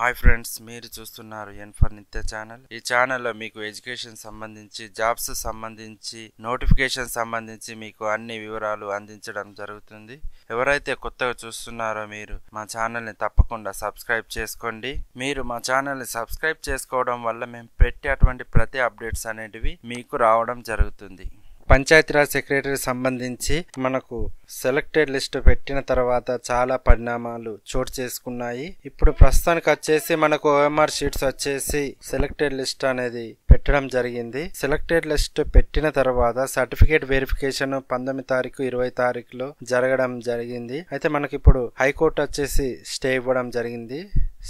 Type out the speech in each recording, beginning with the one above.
High friends, मेरे चूस्तुन्नारु N for Nitya channel. Channel education संबंधी, जॉब्स संबंधी, नोटिफिकेशन संबंधी अन्नी विवरालु अंदिंचडं जरुगुतुंदी। एवरैते कोत्तगा चूस्तुन्नारो मीरु मा चैनल नि तप्पकुंडा सब्स्क्राइब चेसुकोंडी। मीरु मा चैनल नि सब्स्क्राइब चेसुकोवडं वल्ल मेमु पेट्टेटुवंटि प्रति अपडेट्स अनेटिवि मीकु रावडं जरुगुतुंदी। పంచాయతీరాజ్ సెక్రటరీ సంబంధించి మనకు సెలెక్టెడ్ లిస్ట్ పెట్టిన తర్వాత చాలా పరిణామాలు చోటు చేసుకున్నాయి. ఇప్పుడు ప్రస్తుతానికి వచ్చేసి మనకు ఓఎంఆర్ షీట్స్ వచ్చేసి సెలెక్టెడ్ లిస్ట్ అనేది పెట్టడం జరిగింది. సెలెక్టెడ్ లిస్ట్ పెట్టిన తర్వాత సర్టిఫికేట్ వెరిఫికేషన్ 19 తారీఖు 20 తారీఖులో జరగడం జరిగింది. అయితే మనకి ఇప్పుడు హైకోర్టు వచ్చేసి స్టే ఇవ్వడం జరిగింది.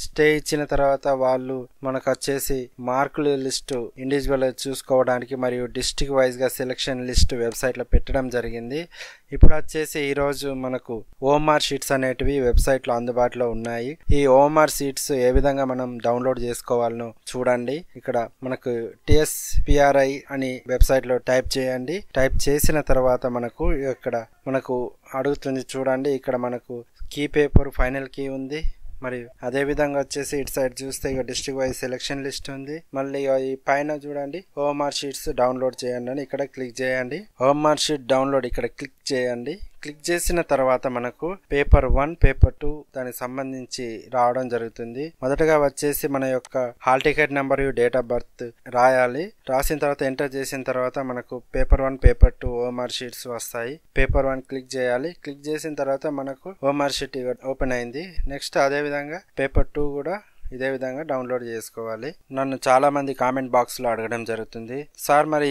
స్టే ఇచ్చిన తర్వాత వాళ్ళు మనకు వచ్చేసి మార్కుల లిస్టు ఇండివిజువల్ చూసుకోవడానికి మరియు డిస్ట్రిక్ట్ వైజ్గా సెలక్షన్ లిస్ట్ వెబ్సైట్లో పెట్టడం జరిగింది. ఇప్పుడు వచ్చేసి ఈరోజు మనకు ఓఎంఆర్ షీట్స్ అనేటివి వెబ్సైట్లో అందుబాటులో ఉన్నాయి. ఈ ఓఎంఆర్ షీట్స్ ఏ విధంగా మనం డౌన్లోడ్ చేసుకోవాలనో చూడండి. ఇక్కడ మనకు TSPRI అని వెబ్సైట్లో టైప్ చేయండి. టైప్ చేసిన తర్వాత మనకు ఇక్కడ మనకు అడుగుతుంది చూడండి. ఇక్కడ మనకు కీ పేపర్ ఫైనల్ కీ ఉంది. మరియు అదేవిధంగా వచ్చేసి ఇటు సైడ్ చూస్తే ఇక డిస్ట్రిక్ట్ వైజ్ సెలక్షన్ లిస్ట్ ఉంది. మళ్ళీ ఈ పైన చూడండి ఓఎంఆర్ షీట్స్ డౌన్లోడ్ చేయండి అని ఇక్కడ క్లిక్ చేయండి. ఓఎంఆర్ షీట్ డౌన్లోడ్ ఇక్కడ క్లిక్ చేయండి. క్లిక్ చేసిన తర్వాత మనకు పేపర్ 1, పేపర్ 2 దానికి సంబంధించి రావడం జరుగుతుంది. మొదటగా వచ్చేసి మన యొక్క hall ticket number, date of birth రాయాలి. రాసిన తర్వాత ఎంటర్ చేసిన తర్వాత మనకు పేపర్ 1, పేపర్ 2 ఓఎంఆర్ షీట్స్ వస్తాయి. పేపర్ 1 క్లిక్ చేయాలి. క్లిక్ చేసిన తర్వాత మనకు ఓఎంఆర్ షీట్ ఓపెన్ అయింది. నెక్స్ట్ అదేవిధంగా పేపర్ 2 కూడా ఇదే విధంగా డౌన్లోడ్ చేసుకోవాలి. నన్ను చాలా మంది కామెంట్ బాక్స్లో అడగడం జరుగుతుంది, సార్ మరి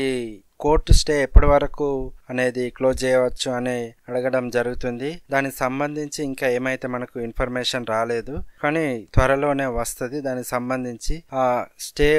కోర్టు స్టే ఎప్పటి వరకు అనేది క్లోజ్ చేయవచ్చు అని అడగడం జరుగుతుంది. దానికి సంబంధించి ఇంకా ఏమైతే మనకు ఇన్ఫర్మేషన్ రాలేదు, కానీ త్వరలోనే వస్తుంది. దానికి సంబంధించి ఆ స్టే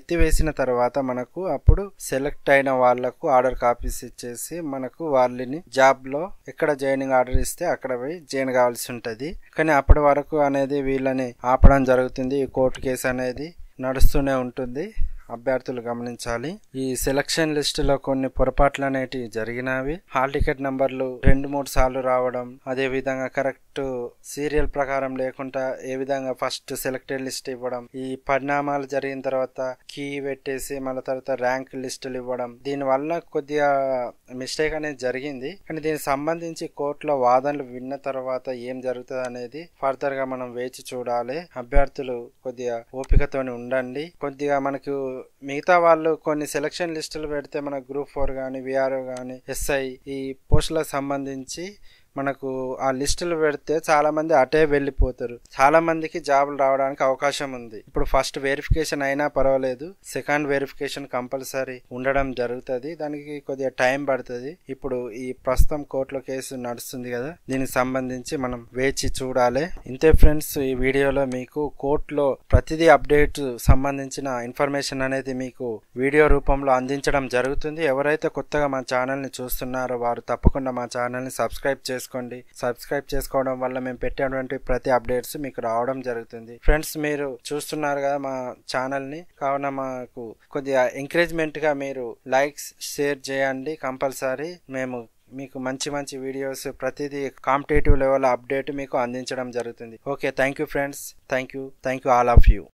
ఎత్తివేసిన తర్వాత మనకు అప్పుడు సెలెక్ట్ అయిన వాళ్లకు ఆర్డర్ కాపీస్ ఇచ్చేసి మనకు వాళ్ళని జాబ్లో ఎక్కడ జాయినింగ్ ఆర్డర్ ఇస్తే అక్కడ పోయి జాయిన్ కావాల్సి ఉంటుంది. కానీ అప్పటి వరకు అనేది వీళ్ళని ఆపడం జరుగుతుంది. ఈ కోర్టు కేసు అనేది నడుస్తూనే ఉంటుంది. అభ్యర్థులు గమనించాలి. ఈ సెలక్షన్ లిస్ట్ లో కొన్ని పొరపాట్లు అనేటివి జరిగినవి. హాల్ టికెట్ నంబర్లు 2-3 సార్లు రావడం, అదే విధంగా కరెక్ట్ సీరియల్ ప్రకారం లేకుండా ఏ విధంగా ఫస్ట్ సెలెక్టెడ్ లిస్ట్ ఇవ్వడం, ఈ పరిణామాలు జరిగిన తర్వాత కీ పెట్టేసి మళ్ళీ తర్వాత ర్యాంక్ లిస్టులు ఇవ్వడం, దీని వల్ల కొద్దిగా మిస్టేక్ అనేది జరిగింది. కానీ దీనికి సంబంధించి కోర్టులో వాదనలు విన్న తర్వాత ఏం జరుగుతుంది అనేది ఫర్దర్ గా మనం వేచి చూడాలి. అభ్యర్థులు కొద్దిగా ఓపికతోని ఉండండి. కొద్దిగా మనకు మిగతా వాళ్ళు కొన్ని సెలక్షన్ లిస్టులు పెడితే మన గ్రూప్ 4 కానీ, VRO కానీ, SI ఈ పోస్టులకు సంబంధించి మనకు ఆ లిస్టులు పెడితే చాలా మంది అటే వెళ్ళిపోతారు. చాలా మందికి జాబులు రావడానికి అవకాశం ఉంది. ఇప్పుడు ఫస్ట్ వెరిఫికేషన్ అయినా పర్వాలేదు, సెకండ్ వెరిఫికేషన్ కంపల్సరీ ఉండడం జరుగుతుంది. దానికి కొద్దిగా టైం పడుతుంది. ఇప్పుడు ఈ ప్రస్తుతం కోర్టులో కేసు నడుస్తుంది కదా, దీనికి సంబంధించి మనం వేచి చూడాలి. ఇంతే ఫ్రెండ్స్, ఈ వీడియోలో మీకు కోర్టులో ప్రతిదీ అప్డేట్ సంబంధించిన ఇన్ఫర్మేషన్ అనేది మీకు వీడియో రూపంలో అందించడం జరుగుతుంది. ఎవరైతే కొత్తగా మా ఛానల్ని చూస్తున్నారో వారు తప్పకుండా మా ఛానల్ని సబ్స్క్రైబ్ చేసుకోండి. సబ్స్క్రైబ్ చేసుకోవడం వల్ల మేము పెట్టేటువంటి ప్రతి అప్డేట్స్ మీకు రావడం జరుగుతుంది. ఫ్రెండ్స్, మీరు చూస్తున్నారు కదా మా ఛానల్ ని, కావున మాకు కొద్దిగా ఎంకరేజ్మెంట్ గా మీరు లైక్స్, షేర్ చేయండి. కంపల్సరీ మేము మీకు మంచి మంచి వీడియోస్, ప్రతిదీ కాంపిటేటివ్ లెవెల్ అప్డేట్ మీకు అందించడం జరుగుతుంది. Okay, thank you friends. Thank you all of you.